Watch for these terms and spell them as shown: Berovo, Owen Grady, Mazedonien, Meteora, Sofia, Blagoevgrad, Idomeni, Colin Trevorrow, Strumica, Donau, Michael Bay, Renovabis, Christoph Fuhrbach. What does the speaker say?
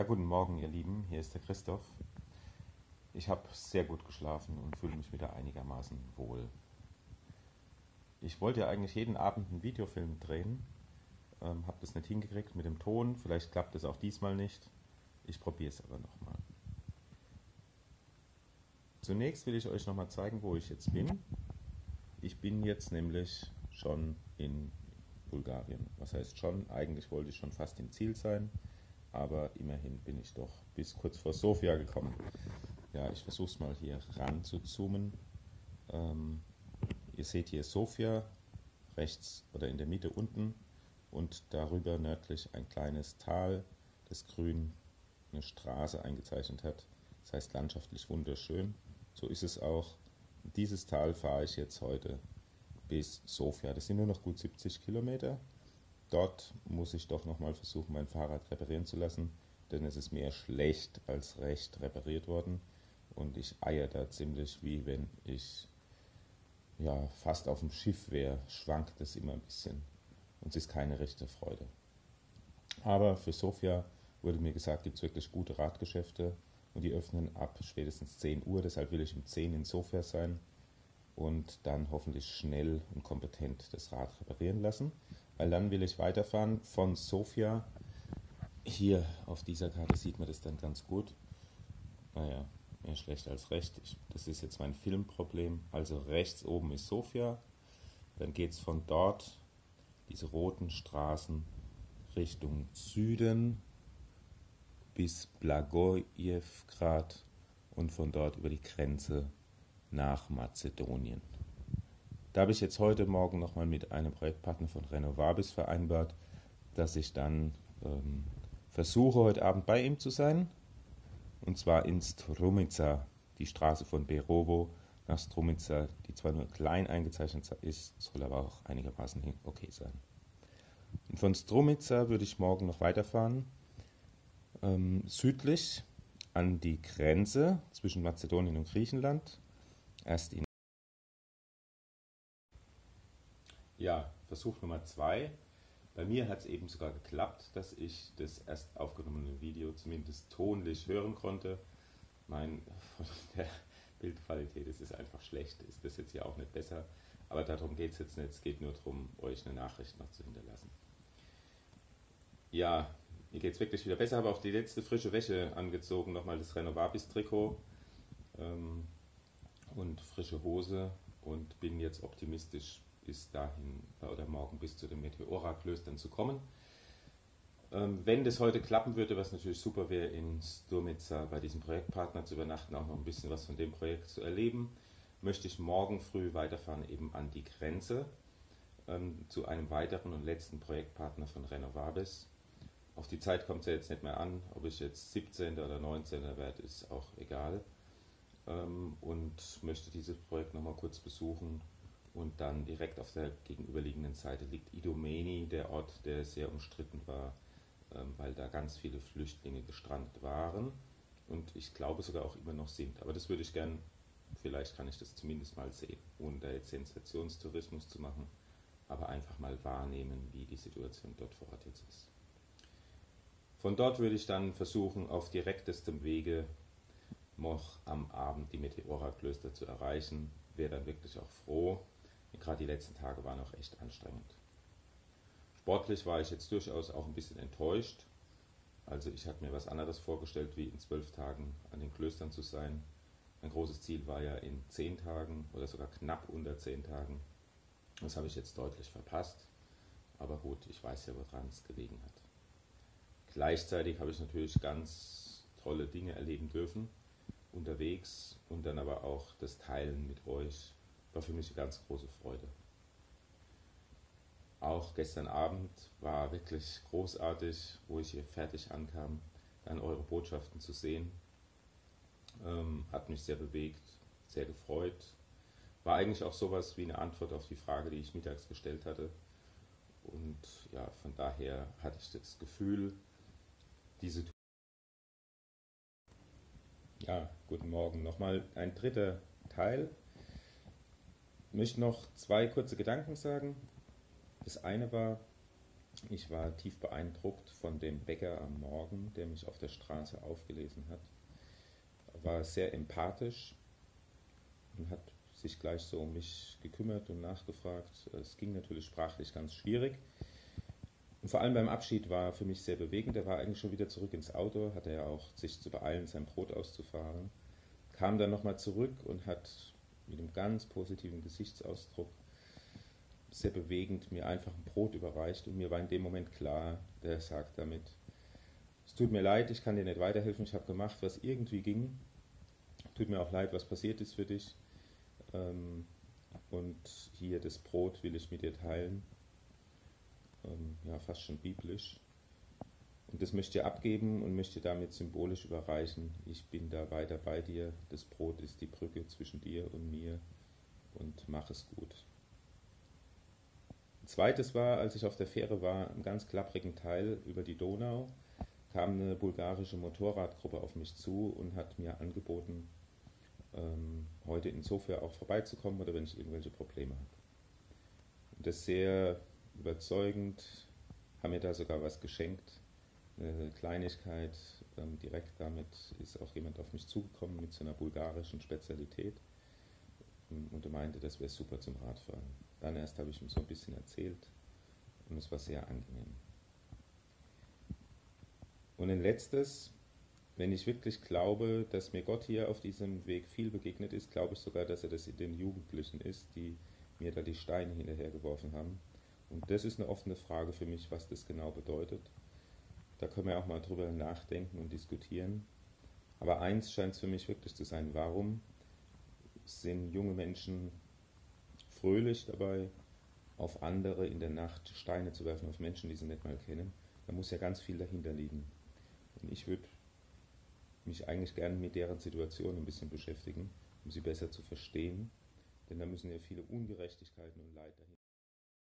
Ja, guten Morgen, ihr Lieben. Hier ist der Christoph. Ich habe sehr gut geschlafen und fühle mich wieder einigermaßen wohl. Ich wollte ja eigentlich jeden Abend einen Videofilm drehen, habe das nicht hingekriegt mit dem Ton. Vielleicht klappt es auch diesmal nicht. Ich probiere es aber nochmal. Zunächst will ich euch nochmal zeigen, wo ich jetzt bin. Ich bin jetzt nämlich schon in Bulgarien. Was heißt schon? Eigentlich wollte ich schon fast im Ziel sein. Aber immerhin bin ich doch bis kurz vor Sofia gekommen. Ja, ich versuche es mal hier ran zu zoomen. Ihr seht hier Sofia, rechts oder in der Mitte unten und darüber nördlich ein kleines Tal, das grün eine Straße eingezeichnet hat. Das heißt landschaftlich wunderschön. So ist es auch. Dieses Tal fahre ich jetzt heute bis Sofia. Das sind nur noch gut 70 Kilometer. Dort muss ich doch nochmal versuchen, mein Fahrrad reparieren zu lassen, denn es ist mehr schlecht als recht repariert worden und ich eier da ziemlich, wie wenn ich ja fast auf dem Schiff wäre, schwankt es immer ein bisschen und es ist keine rechte Freude. Aber für Sofia wurde mir gesagt, gibt es wirklich gute Radgeschäfte und die öffnen ab spätestens 10 Uhr, deshalb will ich um 10 in Sofia sein und dann hoffentlich schnell und kompetent das Rad reparieren lassen. Weil dann will ich weiterfahren von Sofia. Hier auf dieser Karte sieht man das dann ganz gut. Naja, mehr schlecht als recht. Das ist jetzt mein Filmproblem. Also rechts oben ist Sofia. Dann geht es von dort, diese roten Straßen, Richtung Süden bis Blagoevgrad und von dort über die Grenze nach Mazedonien. Da habe ich jetzt heute Morgen nochmal mit einem Projektpartner von Renovabis vereinbart, dass ich dann versuche, heute Abend bei ihm zu sein. Und zwar in Strumica, die Straße von Berovo nach Strumica, die zwar nur klein eingezeichnet ist, soll aber auch einigermaßen okay sein. Und von Strumica würde ich morgen noch weiterfahren, südlich an die Grenze zwischen Mazedonien und Griechenland, erst in ja, Versuch Nummer 2. Bei mir hat es eben sogar geklappt, dass ich das erst aufgenommene Video zumindest tonlich hören konnte. Nein, von der Bildqualität ist es einfach schlecht. Ist das jetzt hier auch nicht besser. Aber darum geht es jetzt nicht. Es geht nur darum, euch eine Nachricht noch zu hinterlassen. Ja, mir geht es wirklich wieder besser. Ich habe auch die letzte frische Wäsche angezogen. Nochmal das Renovabis-Trikot und frische Hose. Und bin jetzt optimistisch, bis dahin oder morgen bis zu den Meteora-Klöstern zu kommen. Wenn das heute klappen würde, was natürlich super wäre, in Strumica bei diesem Projektpartner zu übernachten, auch noch ein bisschen was von dem Projekt zu erleben, möchte ich morgen früh weiterfahren eben an die Grenze zu einem weiteren und letzten Projektpartner von Renovabis. Auf die Zeit kommt es ja jetzt nicht mehr an, ob ich jetzt 17. oder 19. werde, ist auch egal. Und möchte dieses Projekt nochmal kurz besuchen. Und dann direkt auf der gegenüberliegenden Seite liegt Idomeni, der Ort, der sehr umstritten war, weil da ganz viele Flüchtlinge gestrandet waren und ich glaube sogar auch immer noch sind. Aber das würde ich gern, vielleicht kann ich das zumindest mal sehen, ohne da jetzt Sensationstourismus zu machen, aber einfach mal wahrnehmen, wie die Situation dort vor Ort jetzt ist. Von dort würde ich dann versuchen, auf direktestem Wege noch am Abend die Meteora-Klöster zu erreichen. Wäre dann wirklich auch froh. Gerade die letzten Tage waren auch echt anstrengend. Sportlich war ich jetzt durchaus auch ein bisschen enttäuscht. Also ich hatte mir was anderes vorgestellt, wie in 12 Tagen an den Klöstern zu sein. Mein großes Ziel war ja in 10 Tagen oder sogar knapp unter 10 Tagen. Das habe ich jetzt deutlich verpasst. Aber gut, ich weiß ja, woran es gelegen hat. Gleichzeitig habe ich natürlich ganz tolle Dinge erleben dürfen unterwegs und dann aber auch das Teilen mit euch war für mich eine ganz große Freude. Auch gestern Abend war wirklich großartig, wo ich hier fertig ankam, dann eure Botschaften zu sehen. Hat mich sehr bewegt, sehr gefreut. War eigentlich auch sowas wie eine Antwort auf die Frage, die ich mittags gestellt hatte. Und ja, von daher hatte ich das Gefühl, diese ja, guten Morgen. Nochmal ein dritter Teil. Ich möchte noch 2 kurze Gedanken sagen. Das eine war, Ich war tief beeindruckt von dem Bäcker am Morgen, der mich auf der Straße aufgelesen hat. War sehr empathisch und hat sich gleich so um mich gekümmert und nachgefragt. Es ging natürlich sprachlich ganz schwierig. Und vor allem beim Abschied war für mich sehr bewegend. Er war eigentlich schon wieder zurück ins Auto, hatte ja auch sich zu beeilen, sein Brot auszufahren. Kam dann nochmal zurück und hat mit einem ganz positiven Gesichtsausdruck sehr bewegend mir einfach ein Brot überreicht und mir war in dem Moment klar, der sagt damit, es tut mir leid, ich kann dir nicht weiterhelfen, ich habe gemacht, was irgendwie ging, tut mir auch leid, was passiert ist für dich und hier das Brot will ich mit dir teilen, ja fast schon biblisch und das möchte ich abgeben und möchte damit symbolisch überreichen, ich bin da weiter bei dir, das Brot ist die Brücke zwischen dir und mir und mach es gut. Zweites war, als ich auf der Fähre war, im ganz klapprigen Teil über die Donau, kam eine bulgarische Motorradgruppe auf mich zu und hat mir angeboten, heute in Sofia auch vorbeizukommen oder wenn ich irgendwelche Probleme habe. Und das sehr überzeugend, haben mir da sogar was geschenkt, eine Kleinigkeit, direkt damit ist auch jemand auf mich zugekommen mit so einer bulgarischen Spezialität und meinte, das wäre super zum Radfahren. Dann erst habe ich ihm so ein bisschen erzählt und es war sehr angenehm. Und ein letztes, wenn ich wirklich glaube, dass mir Gott hier auf diesem Weg viel begegnet ist, glaube ich sogar, dass er das in den Jugendlichen ist, die mir da die Steine hinterhergeworfen haben. Und das ist eine offene Frage für mich, was das genau bedeutet. Da können wir auch mal drüber nachdenken und diskutieren. Aber eins scheint es für mich wirklich zu sein, warum sind junge Menschen fröhlich dabei, auf andere in der Nacht Steine zu werfen, auf Menschen, die sie nicht mal kennen. Da muss ja ganz viel dahinter liegen. Und ich würde mich eigentlich gerne mit deren Situation ein bisschen beschäftigen, um sie besser zu verstehen, denn da müssen ja viele Ungerechtigkeiten und Leid dahinter liegen.